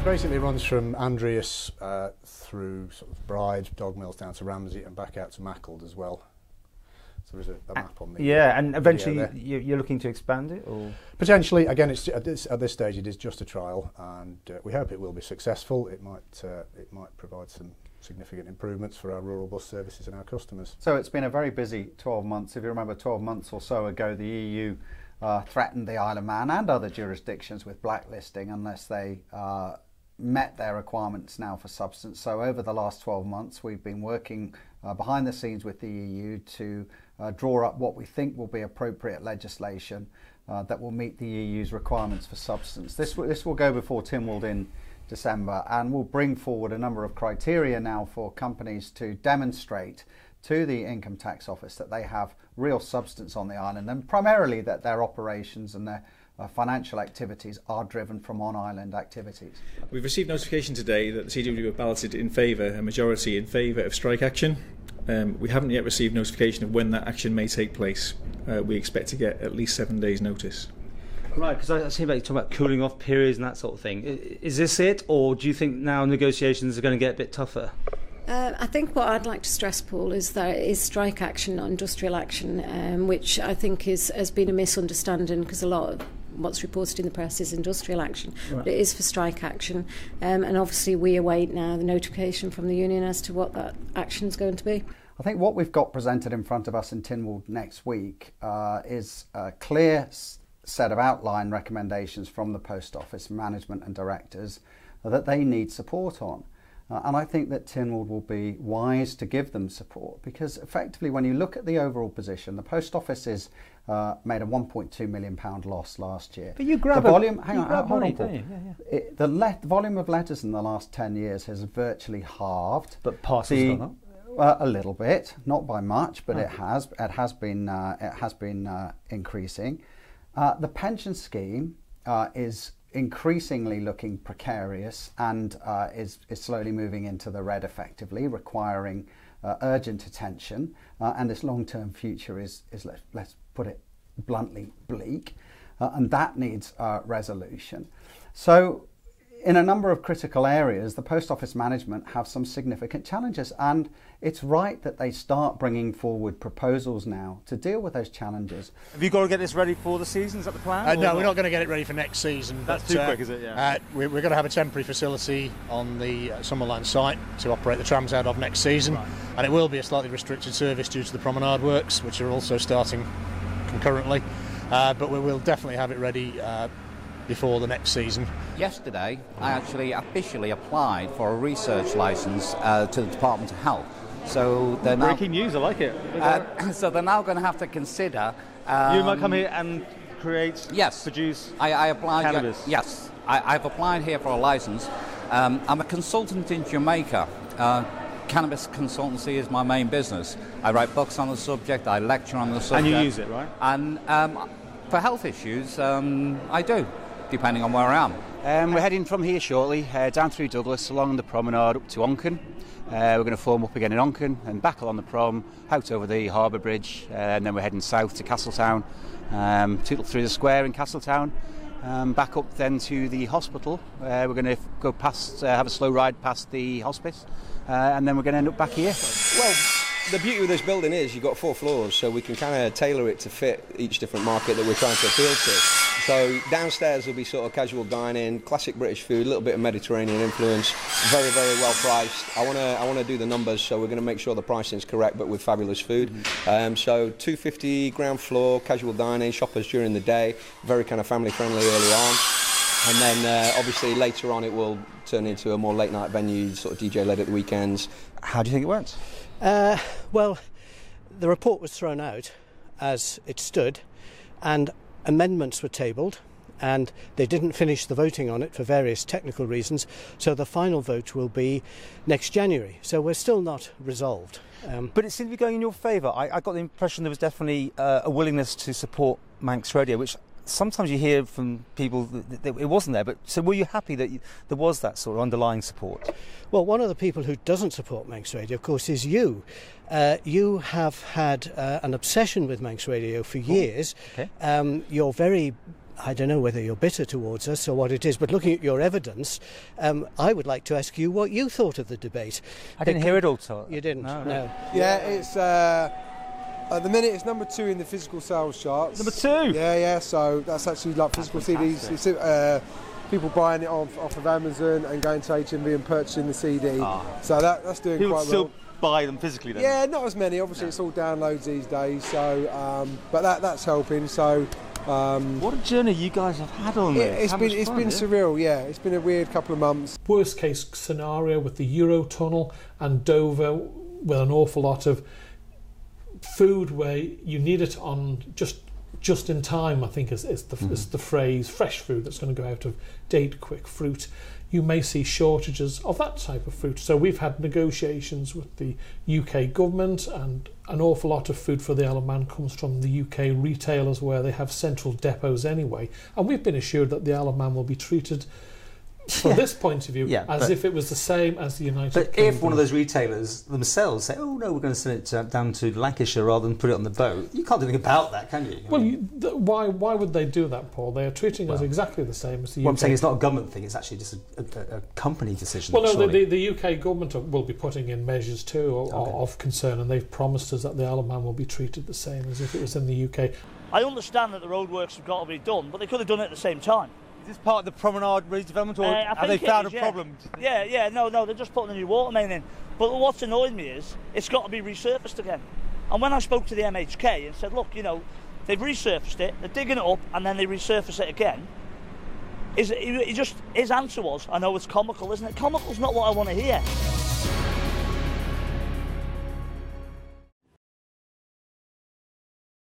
It basically runs from Andreas through sort of Bride, Dog Mills down to Ramsey and back out to Mackled as well. So there's a map on the yeah, and eventually you're looking to expand it, or potentially again, it's at this stage it is just a trial, and we hope it will be successful. It might provide some significant improvements for our rural bus services and our customers. So it's been a very busy 12 months. If you remember, 12 months or so ago, the EU threatened the Isle of Man and other jurisdictions with blacklisting unless they met their requirements now for substance. So over the last 12 months, we've been working behind the scenes with the EU to draw up what we think will be appropriate legislation that will meet the EU's requirements for substance. This will go before Tinwald in December, and will bring forward a number of criteria now for companies to demonstrate to the Income Tax Office that they have real substance on the island, and primarily that their operations and their financial activities are driven from on-island activities. We've received notification today that the CWU have balloted in favour, a majority in favour of strike action. We haven't yet received notification of when that action may take place. We expect to get at least 7 days notice. Right, because I see about you talking about cooling off periods and that sort of thing. Is this it, or do you think now negotiations are going to get a bit tougher? I think what I'd like to stress, Paul, is that it is strike action, not industrial action, which I think has been a misunderstanding, because a lot of what's reported in the press is industrial action, right. But it is for strike action, and obviously we await now the notification from the union as to what that action is going to be. I think what we've got presented in front of us in Tinwald next week is a clear set of outline recommendations from the Post Office management and directors that they need support on. And I think that Tinwald will be wise to give them support, because effectively when you look at the overall position, the Post Office is made a £1.2 million loss last year. But you grab the volume, the volume of letters in the last 10 years has virtually halved. But parcels gone up? A little bit, not by much, but it has been increasing. The pension scheme is increasingly looking precarious and is slowly moving into the red, effectively, requiring urgent attention, and its long-term future is, let's put it bluntly, bleak, and that needs resolution. So in a number of critical areas, the Post Office management have some significant challenges, and it's right that they start bringing forward proposals now to deal with those challenges. Have you got to get this ready for the season? Is that the plan? No, we're not going to get it ready for next season. That's too quick, is it? Yeah. We're going to have a temporary facility on the Summerland site to operate the trams out of next season, right. And it will be a slightly restricted service due to the promenade works, which are also starting concurrently, but we will definitely have it ready before the next season. Yesterday, I actually officially applied for a research licence to the Department of Health. So they're now, breaking news, I like it. So they're now going to have to consider... you might come here and create, yes, produce I applied, cannabis. Yes, I've applied here for a licence. I'm a consultant in Jamaica. Cannabis consultancy is my main business. I write books on the subject, I lecture on the subject. And you use it, right? And for health issues, I do. Depending on where I am. We're heading from here shortly, down through Douglas, along the promenade up to Onken. We're going to form up again in Onken and back along the prom, out over the harbour bridge, and then we're heading south to Castletown, through the square in Castletown, back up then to the hospital. We're going to go past, have a slow ride past the hospice, and then we're going to end up back here. Well, the beauty of this building is you've got 4 floors, so we can kind of tailor it to fit each different market that we're trying to appeal to. So downstairs will be sort of casual dining, classic British food, a little bit of Mediterranean influence, very, very well priced. I want to do the numbers, so we're going to make sure the pricing's correct, but with fabulous food. So 250 ground floor, casual dining, shoppers during the day, very kind of family friendly early on. And then obviously later on it will turn into a more late night venue, sort of DJ led at the weekends. How do you think it went? Well, the report was thrown out as it stood, and amendments were tabled, and they didn't finish the voting on it for various technical reasons, so the final vote will be next January, so we're still not resolved. But it seemed to be going in your favour. I got the impression there was definitely a willingness to support Manx Radio, which sometimes you hear from people that it wasn't there, but so were you happy that there was that sort of underlying support? Well, one of the people who doesn't support Manx Radio, of course, is you. You have had an obsession with Manx Radio for years. Okay. You're very I don't know whether you're bitter towards us or what it is, but looking at your evidence, I would like to ask you what you thought of the debate. I didn't hear it all, Tom. You didn't? No. Yeah, it's... at the minute, it's number 2 in the physical sales charts. Number 2? Yeah, so that's actually like physical CDs. It's, people buying it off of Amazon and going to HMV and purchasing the CD. So that's doing quite well. Still buy them physically then? Yeah, not as many. Obviously, it's all downloads these days, so but that's helping. So. What a journey you guys have had on this. It's been surreal, yeah. It's been a weird couple of months. Worst case scenario with the Euro tunnel and Dover with an awful lot of food where you need it on just in time, I think is the phrase, fresh food that's going to go out of date quick. Fruit, you may see shortages of that type of fruit. So we've had negotiations with the UK government, and an awful lot of food for the Isle of Man comes from the UK retailers where they have central depots anyway. And we've been assured that the Isle of Man will be treated from this point of view as if it was the same as the United Kingdom. But if one of those retailers themselves say, oh no, we're going to send it down to Lancashire rather than put it on the boat, you can't do anything about that, can you? Why would they do that, Paul? They are treating us exactly the same as the UK. Well, I'm saying it's not a government thing, it's actually just a company decision. Well, no, the UK government will be putting in measures too of concern, and they've promised us that the Isle of Man will be treated the same as if it was in the UK. I understand that the roadworks have got to be done, but they could have done it at the same time. Is this part of the promenade redevelopment, or have they found a problem? No, they're just putting a new water main in. But what's annoyed me is it's got to be resurfaced again. And when I spoke to the MHK and said, look, you know, they've resurfaced it, they're digging it up, and then they resurface it again, his answer was, I know it's comical, isn't it? Comical's not what I want to hear.